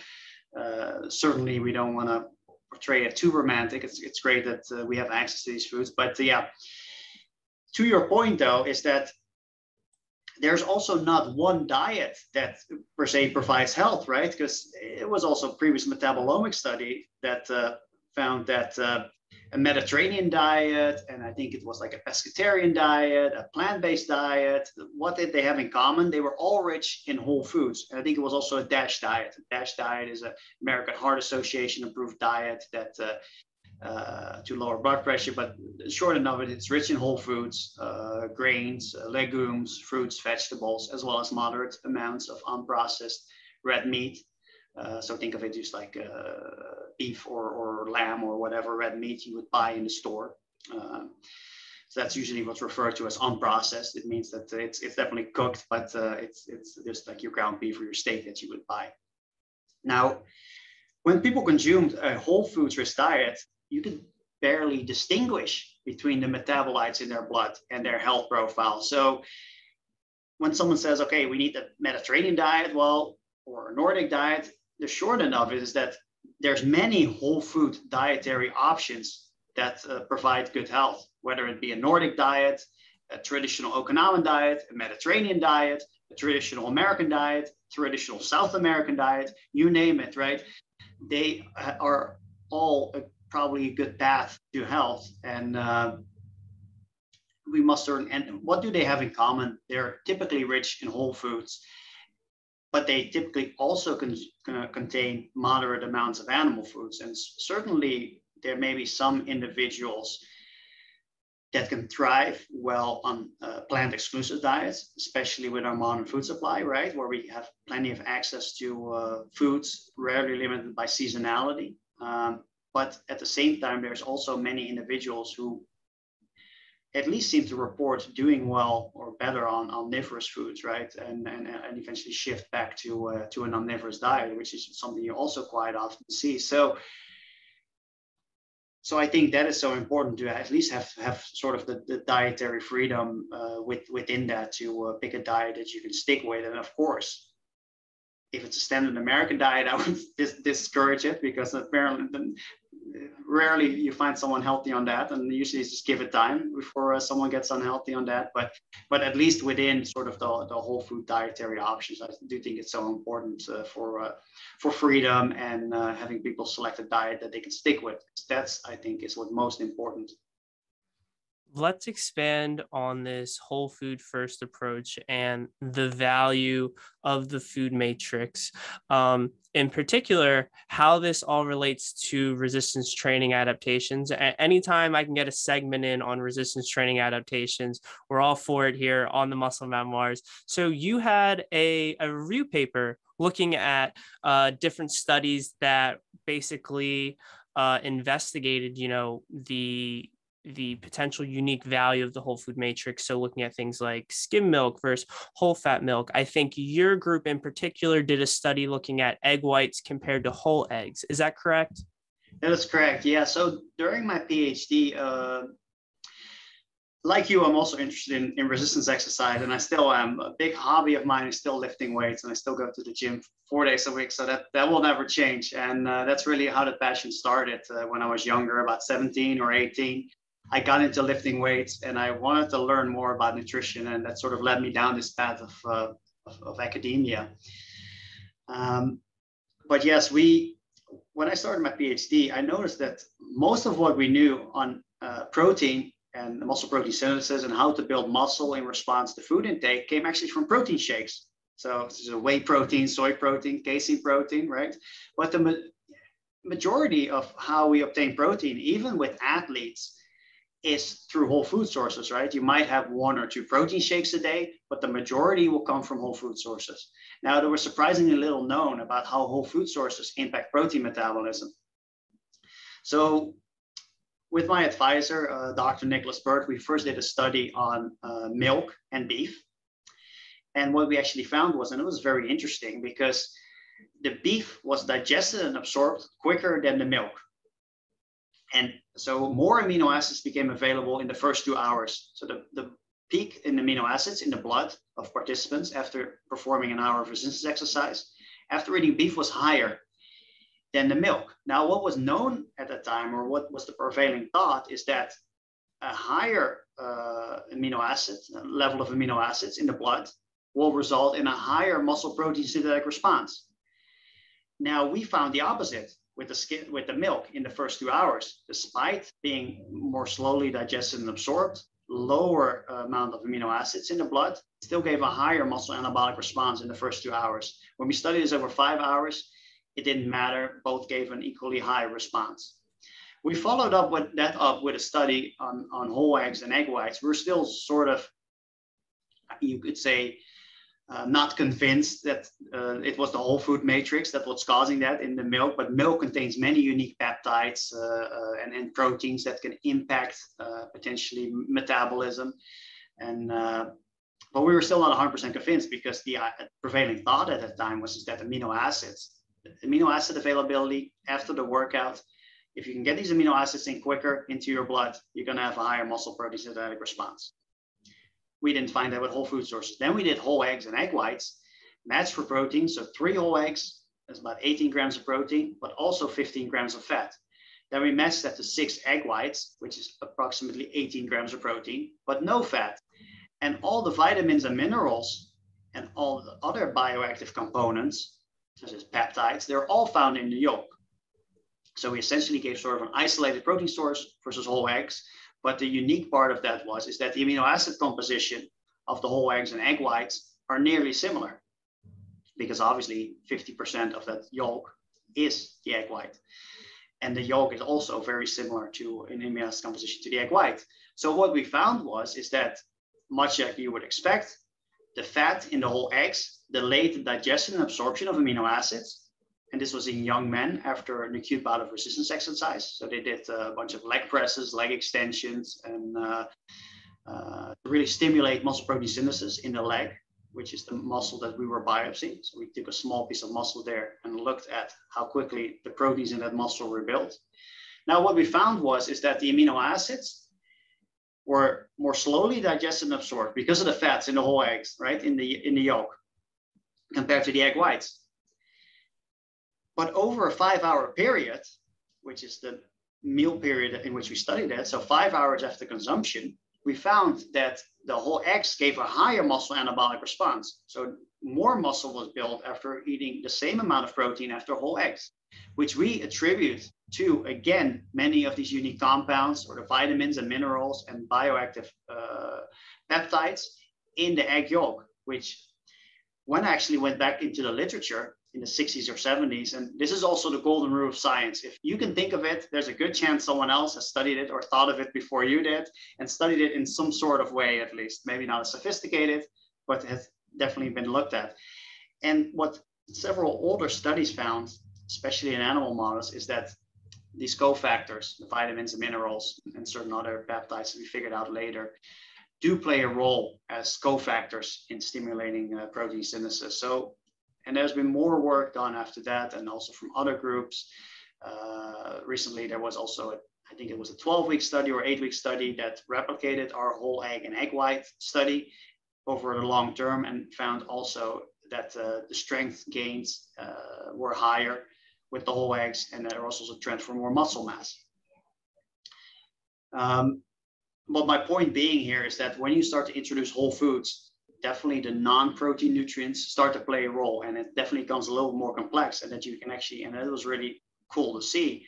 uh, certainly we don't want to portray it too romantic. It's, it's great that uh, we have access to these foods, but uh, yeah. To your point though, is that there's also not one diet that per se provides health, right? Because it was also a previous metabolomic study that uh, found that uh, a Mediterranean diet, and I think it was like a pescatarian diet, a plant-based diet, what did they have in common? They were all rich in whole foods. And I think it was also a DASH diet. A DASH diet is an American Heart Association approved diet that uh, Uh, to lower blood pressure, but short enough, it's rich in whole foods, uh, grains, uh, legumes, fruits, vegetables, as well as moderate amounts of unprocessed red meat. Uh, so think of it just like uh, beef or, or lamb or whatever red meat you would buy in the store. Uh, so that's usually what's referred to as unprocessed. It means that it's, it's definitely cooked, but uh, it's, it's just like your ground beef or your steak that you would buy. Now, when people consumed a whole foods-rich diet, you could barely distinguish between the metabolites in their blood and their health profile. So when someone says, okay, we need the Mediterranean diet, well, or a Nordic diet, the short end of it is that there's many whole food dietary options that uh, provide good health, whether it be a Nordic diet, a traditional Okinawan diet, a Mediterranean diet, a traditional American diet, traditional South American diet, you name it, right? They are all a probably a good path to health. And uh, we must learn. And what do they have in common? They're typically rich in whole foods, but they typically also con uh, contain moderate amounts of animal foods. And certainly there may be some individuals that can thrive well on uh, plant-exclusive diets, especially with our modern food supply, right? Where we have plenty of access to uh, foods, rarely limited by seasonality. Um, but at the same time, there's also many individuals who at least seem to report doing well or better on omnivorous foods, right? And, and, and eventually shift back to, uh, to an omnivorous diet, which is something you also quite often see. So, So I think that is so important to at least have, have sort of the, the dietary freedom uh, with, within that to uh, pick a diet that you can stick with. And of course, if it's a standard American diet, I would dis discourage it, because apparently then, rarely you find someone healthy on that. And usually just give it time before uh, someone gets unhealthy on that. But but at least within sort of the, the whole food dietary options, I do think it's so important uh, for uh, for freedom and uh, having people select a diet that they can stick with. That's, I think, is what's most important. Let's expand on this whole food first approach and the value of the food matrix. Um, in particular, how this all relates to resistance training adaptations. A- anytime I can get a segment in on resistance training adaptations, we're all for it here on the Muscle Memoirs. So you had a, a review paper looking at uh, different studies that basically uh, investigated, you know, the the potential unique value of the whole food matrix. So looking at things like skim milk versus whole fat milk. I think your group in particular did a study looking at egg whites compared to whole eggs. Is that correct? That is correct. Yeah. So during my PhD, uh, like you, I'm also interested in, in resistance exercise, and I still am. A big hobby of mine is still lifting weights, and I still go to the gym four days a week. So that, that will never change. And uh, that's really how the passion started uh, when I was younger, about seventeen or eighteen. I got into lifting weights and I wanted to learn more about nutrition, and that sort of led me down this path of, uh, of, of academia. Um, but yes, we, when I started my PhD, I noticed that most of what we knew on uh, protein and muscle protein synthesis and how to build muscle in response to food intake came actually from protein shakes. So this is whey protein, soy protein, casein protein, right? But the ma majority of how we obtain protein, even with athletes, is through whole food sources, right? You might have one or two protein shakes a day, but the majority will come from whole food sources. Now, there was surprisingly little known about how whole food sources impact protein metabolism. So with my advisor, uh, Doctor Nicholas Burt, we first did a study on uh, milk and beef. And what we actually found was, and it was very interesting, because the beef was digested and absorbed quicker than the milk. And so more amino acids became available in the first two hours. So the, the peak in amino acids in the blood of participants after performing an hour of resistance exercise, after eating beef, was higher than the milk. Now, what was known at the time, or what was the prevailing thought, is that a higher uh, amino acid, level of amino acids in the blood will result in a higher muscle protein synthetic response. Now, we found the opposite. With the, skin, with the milk in the first two hours, despite being more slowly digested and absorbed, lower uh, amount of amino acids in the blood, still gave a higher muscle anabolic response in the first two hours. When we studied this over five hours, it didn't matter. Both gave an equally high response. We followed up with that up with a study on, on whole eggs and egg whites. We're still sort of, you could say, Uh, not convinced that uh, it was the whole food matrix that was causing that in the milk, but milk contains many unique peptides uh, uh, and, and proteins that can impact uh, potentially metabolism. And uh, but we were still not one hundred percent convinced, because the uh, prevailing thought at that time was is that amino acids, amino acid availability after the workout, if you can get these amino acids in quicker into your blood, you're going to have a higher muscle protein synthetic response. We didn't find that with whole food sources. Then we did whole eggs and egg whites, matched for protein. So three whole eggs, that's about eighteen grams of protein, but also fifteen grams of fat. Then we matched that to six egg whites, which is approximately eighteen grams of protein, but no fat. And all the vitamins and minerals and all the other bioactive components, such as peptides, they're all found in the yolk. So we essentially gave sort of an isolated protein source versus whole eggs. But the unique part of that was is that the amino acid composition of the whole eggs and egg whites are nearly similar, because obviously fifty percent of that yolk is the egg white. And the yolk is also very similar to an amino acid composition to the egg white. So what we found was is that, much like you would expect, the fat in the whole eggs delayed the digestion and absorption of amino acids. And this was in young men after an acute bout of resistance exercise. So they did a bunch of leg presses, leg extensions, and uh, uh, really stimulate muscle protein synthesis in the leg, which is the muscle that we were biopsying. So we took a small piece of muscle there and looked at how quickly the proteins in that muscle rebuilt. Now, what we found was is that the amino acids were more slowly digested and absorbed because of the fats in the whole eggs, right, in the, in the yolk, compared to the egg whites. But over a five-hour period, which is the meal period in which we studied that, so five hours after consumption, we found that the whole eggs gave a higher muscle anabolic response. So more muscle was built after eating the same amount of protein after whole eggs, which we attribute to, again, many of these unique compounds or the vitamins and minerals and bioactive uh, peptides in the egg yolk, which when I actually went back into the literature, in the sixties or seventies. And this is also the golden rule of science. If you can think of it, there's a good chance someone else has studied it or thought of it before you did, and studied it in some sort of way, at least, maybe not as sophisticated, but has definitely been looked at. And what several older studies found, especially in animal models, is that these cofactors, the vitamins and minerals, and certain other peptides that we figured out later, do play a role as cofactors in stimulating uh, protein synthesis. So And there's been more work done after that, and also from other groups. Uh, recently, there was also, a, I think it was a twelve-week study or eight-week study that replicated our whole egg and egg white study over the long term, and found also that uh, the strength gains uh, were higher with the whole eggs, and that there was also a trend for more muscle mass. Um, but my point being here is that when you start to introduce whole foods, definitely the non-protein nutrients start to play a role, and it definitely becomes a little more complex. And that you can actually, and that was really cool to see,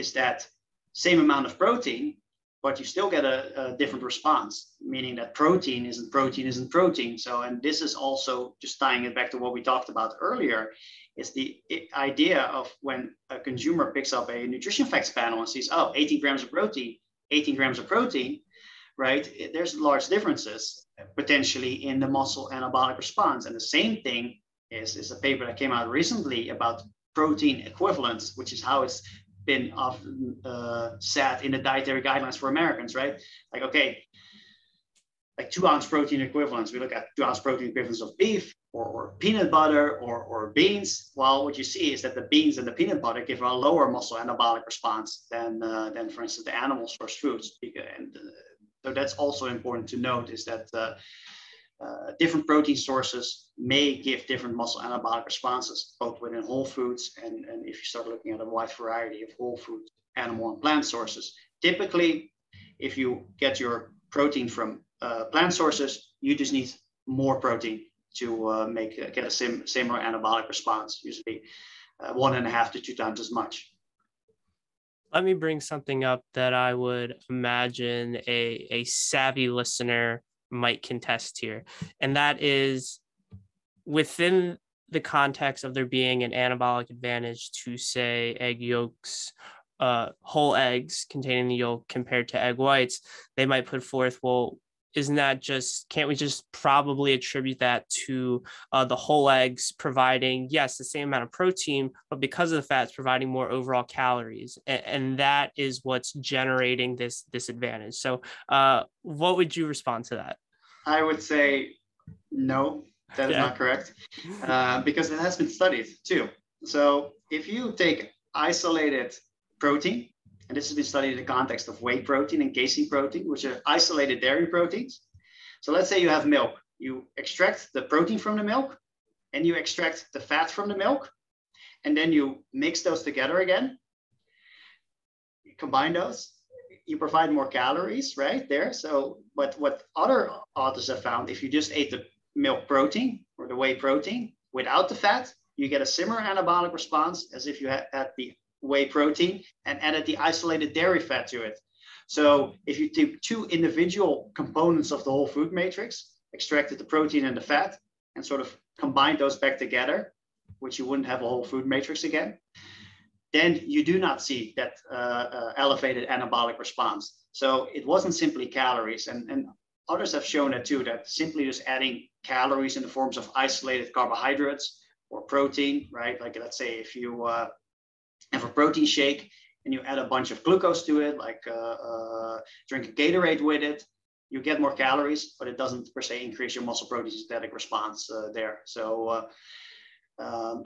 is that same amount of protein, but you still get a, a different response, meaning that protein isn't protein isn't protein. So, and this is also just tying it back to what we talked about earlier, is the idea of when a consumer picks up a nutrition facts panel and sees, oh, eighteen grams of protein, eighteen grams of protein, right? There's large differences potentially in the muscle anabolic response. And the same thing is, is a paper that came out recently about protein equivalence, which is how it's been often uh, said in the dietary guidelines for Americans, right? Like, okay, like two ounce protein equivalents. We look at two ounce protein equivalents of beef or, or peanut butter or, or beans. Well, what you see is that the beans and the peanut butter give a lower muscle anabolic response than, uh, than for instance, the animal source foods. And, uh, So that's also important to note, is that uh, uh, different protein sources may give different muscle anabolic responses, both within whole foods and, and if you start looking at a wide variety of whole food, animal and plant sources. Typically, if you get your protein from uh, plant sources, you just need more protein to uh, make uh, get a sim similar anabolic response, usually uh, one and a half to two times as much. Let me bring something up that I would imagine a, a savvy listener might contest here. And that is, within the context of there being an anabolic advantage to, say, egg yolks, uh, whole eggs containing the yolk compared to egg whites, they might put forth, well, isn't that just, can't we just probably attribute that to uh, the whole eggs providing, yes, the same amount of protein, but because of the fats providing more overall calories. And, and that is what's generating this disadvantage. So uh, what would you respond to that? I would say, no, that is yeah. not correct, uh, because it has been studied too. So if you take isolated protein, and this has been studied in the context of whey protein and casein protein, which are isolated dairy proteins. So let's say you have milk. You extract the protein from the milk, and you extract the fat from the milk, and then you mix those together again. You combine those. You provide more calories right there. So, but what other authors have found, if you just ate the milk protein or the whey protein without the fat, you get a similar anabolic response as if you had, had the whey protein and added the isolated dairy fat to it. So if you took two individual components of the whole food matrix, extracted the protein and the fat, and sort of combined those back together, which you wouldn't have a whole food matrix again, then you do not see that uh, uh, elevated anabolic response. So it wasn't simply calories, and, and others have shown it too, that simply just adding calories in the forms of isolated carbohydrates or protein, right? Like let's say if you uh, have a protein shake and you add a bunch of glucose to it, like uh, uh, drink a Gatorade with it, you get more calories, but it doesn't per se increase your muscle protein synthetic response uh, there. So uh, um,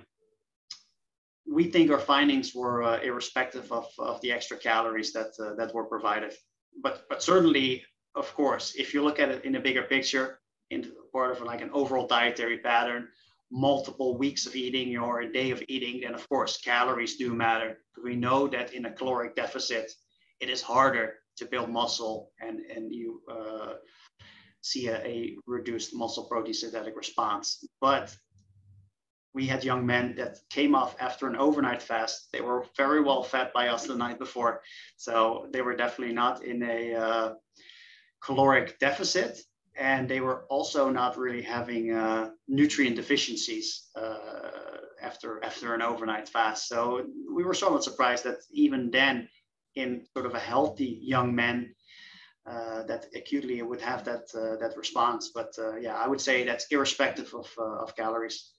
we think our findings were uh, irrespective of, of the extra calories that uh, that were provided. But, but certainly, of course, if you look at it in a bigger picture, in part of like an overall dietary pattern, multiple weeks of eating or a day of eating, then of course, calories do matter. We know that in a caloric deficit, it is harder to build muscle, and, and you uh, see a, a reduced muscle protein synthetic response. But we had young men that came off after an overnight fast. They were very well fed by us the night before. So they were definitely not in a uh, caloric deficit. And they were also not really having uh, nutrient deficiencies uh, after, after an overnight fast. So we were somewhat surprised that even then, in sort of a healthy young man, uh, that acutely would have that, uh, that response. But uh, yeah, I would say that's irrespective of, uh, of calories.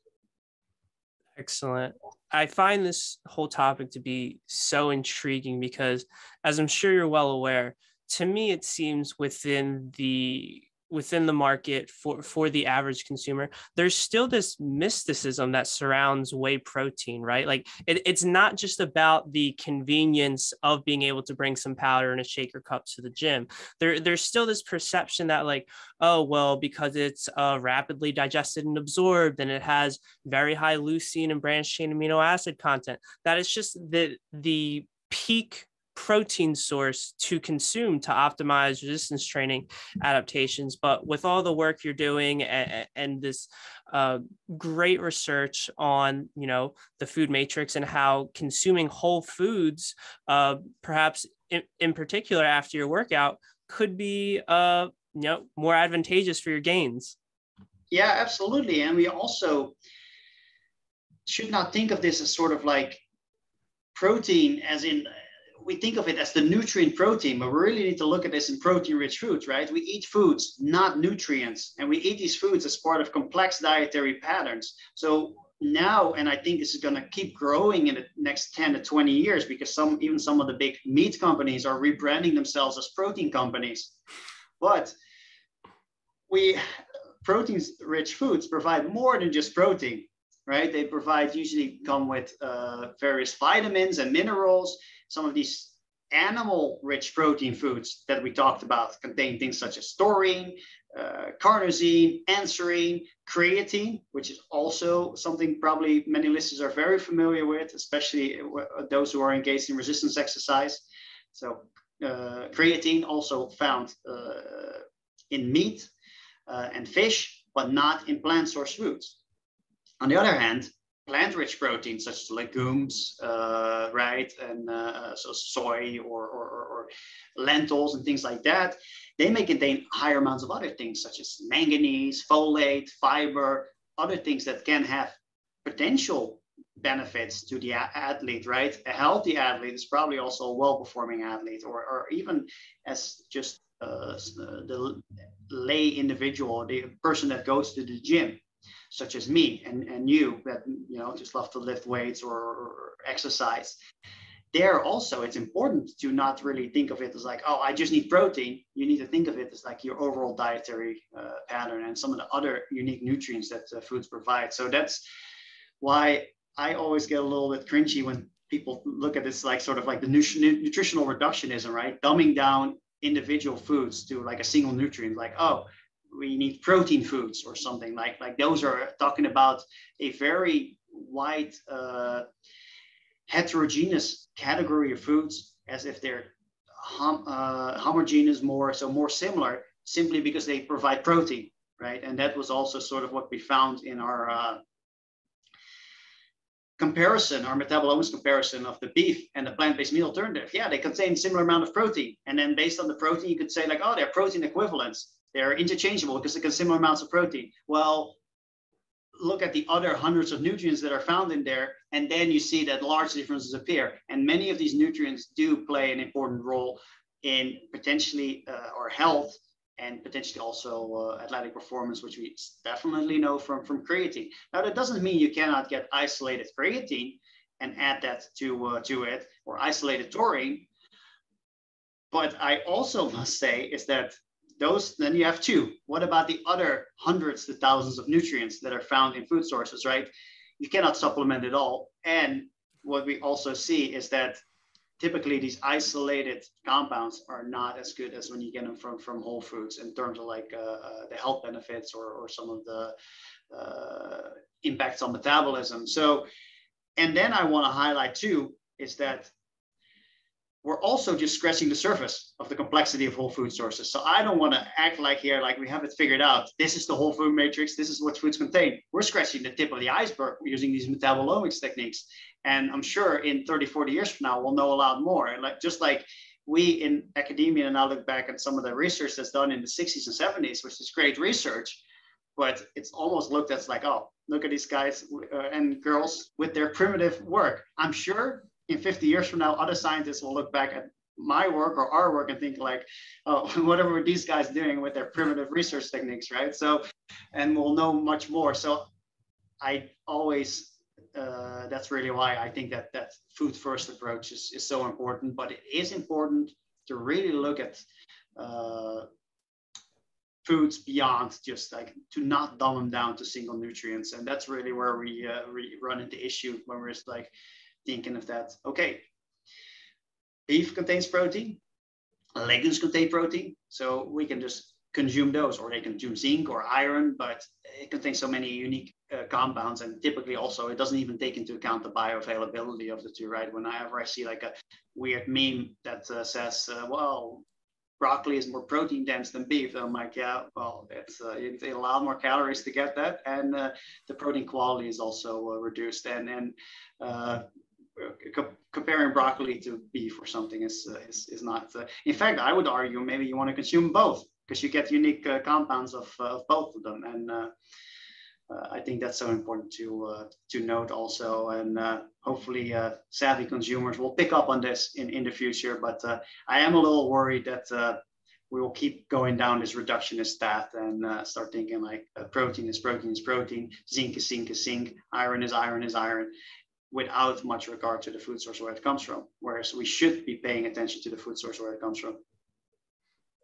Excellent. I find this whole topic to be so intriguing because, as I'm sure you're well aware, to me, it seems within the within the market for, for the average consumer, there's still this mysticism that surrounds whey protein, right? Like it, it's not just about the convenience of being able to bring some powder and a shaker cup to the gym. There, there's still this perception that like, oh, well, because it's uh, rapidly digested and absorbed and it has very high leucine and branched chain amino acid content, that it's just the, the peak protein source to consume to optimize resistance training adaptations. But with all the work you're doing and, and this uh, great research on, you know, the food matrix and how consuming whole foods, uh, perhaps in, in particular after your workout, could be, uh, you know, more advantageous for your gains. Yeah, absolutely. And we also should not think of this as sort of like protein as in, we think of it as the nutrient protein, but we really need to look at this in protein-rich foods, right? We eat foods, not nutrients, and we eat these foods as part of complex dietary patterns. So now, and I think this is going to keep growing in the next ten to twenty years, because some, even some of the big meat companies are rebranding themselves as protein companies. But we, protein-rich foods provide more than just protein, right? They provide, usually come with uh, various vitamins and minerals. Some of these animal-rich protein foods that we talked about contain things such as taurine, uh, carnosine, anserine, creatine, which is also something probably many listeners are very familiar with, especially those who are engaged in resistance exercise. So uh, creatine also found uh, in meat uh, and fish, but not in plant-sourced foods. On the other hand, plant-rich proteins such as legumes, uh, right, and uh, so soy or, or, or lentils and things like that, they may contain higher amounts of other things such as manganese, folate, fiber, other things that can have potential benefits to the athlete, right? A healthy athlete is probably also a well-performing athlete, or, or even as just uh, the lay individual, the person that goes to the gym, such as me and, and you that, you know, just love to lift weights or, or exercise. There also, it's important to not really think of it as like, oh, I just need protein. You need to think of it as like your overall dietary uh, pattern and some of the other unique nutrients that uh, foods provide. So that's why I always get a little bit cringy when people look at this like sort of like the nutritional reductionism, right? Dumbing down individual foods to like a single nutrient, like, oh, we need protein foods or something like, like those are talking about a very wide uh, heterogeneous category of foods as if they're hom uh, homogeneous more, so more similar simply because they provide protein, right? And that was also sort of what we found in our uh, comparison, our metabolomics comparison of the beef and the plant-based meat alternative, yeah, they contain similar amount of protein. And then based on the protein, you could say like, oh, they're protein equivalents. They're interchangeable because they contain similar amounts of protein. Well, look at the other hundreds of nutrients that are found in there, and then you see that large differences appear. And many of these nutrients do play an important role in potentially uh, our health and potentially also uh, athletic performance, which we definitely know from, from creatine. Now, that doesn't mean you cannot get isolated creatine and add that to, uh, to it, or isolated taurine. But I also must say is that those, then you have two. What about the other hundreds to thousands of nutrients that are found in food sources, right? You cannot supplement it all. And what we also see is that typically these isolated compounds are not as good as when you get them from, from whole foods in terms of like uh, uh, the health benefits or, or some of the uh, impacts on metabolism. So, and then I want to highlight too, is that we're also just scratching the surface of the complexity of whole food sources. So I don't want to act like here, like we have it figured out. This is the whole food matrix. This is what foods contain. We're scratching the tip of the iceberg using these metabolomics techniques. And I'm sure in thirty, forty years from now, we'll know a lot more. And like, just like we in academia, and I look back at some of the research that's done in the sixties and seventies, which is great research, but it's almost looked at like, oh, look at these guys and girls with their primitive work. I'm sure in fifty years from now, other scientists will look back at my work or our work and think like, oh, whatever these guys doing with their primitive research techniques, right? So, and we'll know much more. So I always, uh, that's really why I think that that food first approach is, is so important, but it is important to really look at uh, foods beyond just like, to not dumb them down to single nutrients. And that's really where we, uh, we run into issue when we're just like, thinking of that, okay, beef contains protein, legumes contain protein, so we can just consume those, or they consume zinc or iron, but it contains so many unique uh, compounds, and typically also it doesn't even take into account the bioavailability of the two, right? Whenever I see like a weird meme that uh, says, uh, well, broccoli is more protein dense than beef, I'm like, yeah, well, it's uh, you need a lot more calories to get that, and uh, the protein quality is also uh, reduced, and and uh, Co- comparing broccoli to beef or something is uh, is, is not. Uh, in fact, I would argue maybe you want to consume both because you get unique uh, compounds of, uh, of both of them, and uh, uh, I think that's so important to uh, to note also. And uh, hopefully, uh, savvy consumers will pick up on this in in the future. But uh, I am a little worried that uh, we will keep going down this reductionist path and uh, start thinking like uh, protein is protein is protein, zinc is zinc is zinc, iron is iron is iron, without much regard to the food source where it comes from, whereas we should be paying attention to the food source where it comes from.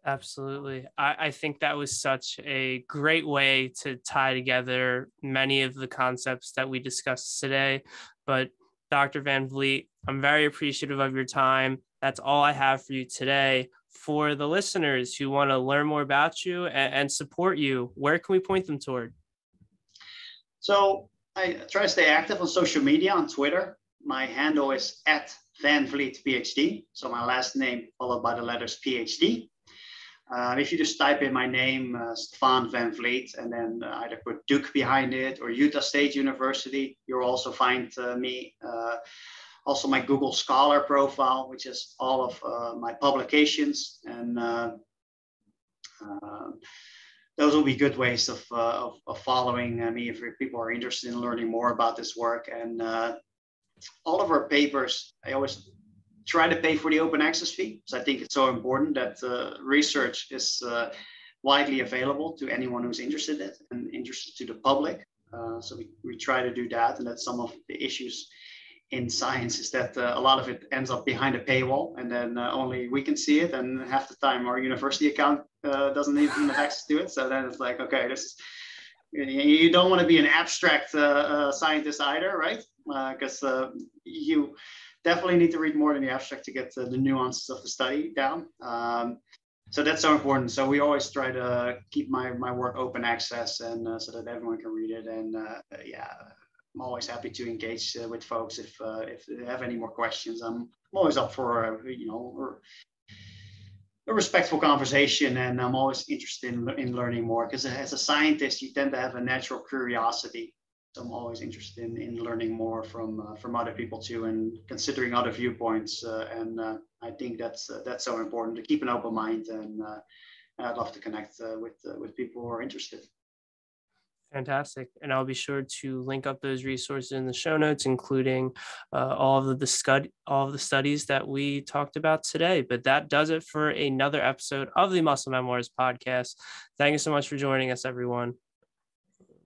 Absolutely. I, I think that was such a great way to tie together many of the concepts that we discussed today. But Doctor Van Vliet, I'm very appreciative of your time. That's all I have for you today. For the listeners who want to learn more about you and, and support you, where can we point them toward? So I try to stay active on social media, on Twitter. My handle is at Van Vliet PhD. So my last name followed by the letters PhD. Uh, if you just type in my name, uh, Stephan Van Vliet, and then uh, either put Duke behind it or Utah State University, you'll also find uh, me. Uh, also my Google Scholar profile, which is all of uh, my publications and uh, uh, those will be good ways of, uh, of, of following uh, me if people are interested in learning more about this work. And uh, all of our papers, I always try to pay for the open access fee. So I think it's so important that uh, research is uh, widely available to anyone who's interested in it and interested to the public. Uh, so we, we try to do that. And that's some of the issues in science is that uh, a lot of it ends up behind a paywall and then uh, only we can see it. And half the time our university account uh, doesn't even have access to it. So then it's like, okay, this is, you don't want to be an abstract uh, uh, scientist either, right? Because uh, uh, you definitely need to read more than the abstract to get uh, the nuances of the study down. Um, so that's so important. So we always try to keep my, my work open access and uh, so that everyone can read it. And uh, yeah, I'm always happy to engage uh, with folks if uh, if they have any more questions. I'm always up for uh, you know a respectful conversation, and I'm always interested in, in learning more because as a scientist, you tend to have a natural curiosity I'm always interested in, in learning more from uh, from other people too, and considering other viewpoints. Uh, and uh, I think that's uh, that's so important, to keep an open mind. And uh, I'd love to connect uh, with uh, with people who are interested. Fantastic. And I'll be sure to link up those resources in the show notes, including uh, all of the stud- all of the studies that we talked about today. But that does it for another episode of the Muscle Memoirs podcast. Thank you so much for joining us, everyone.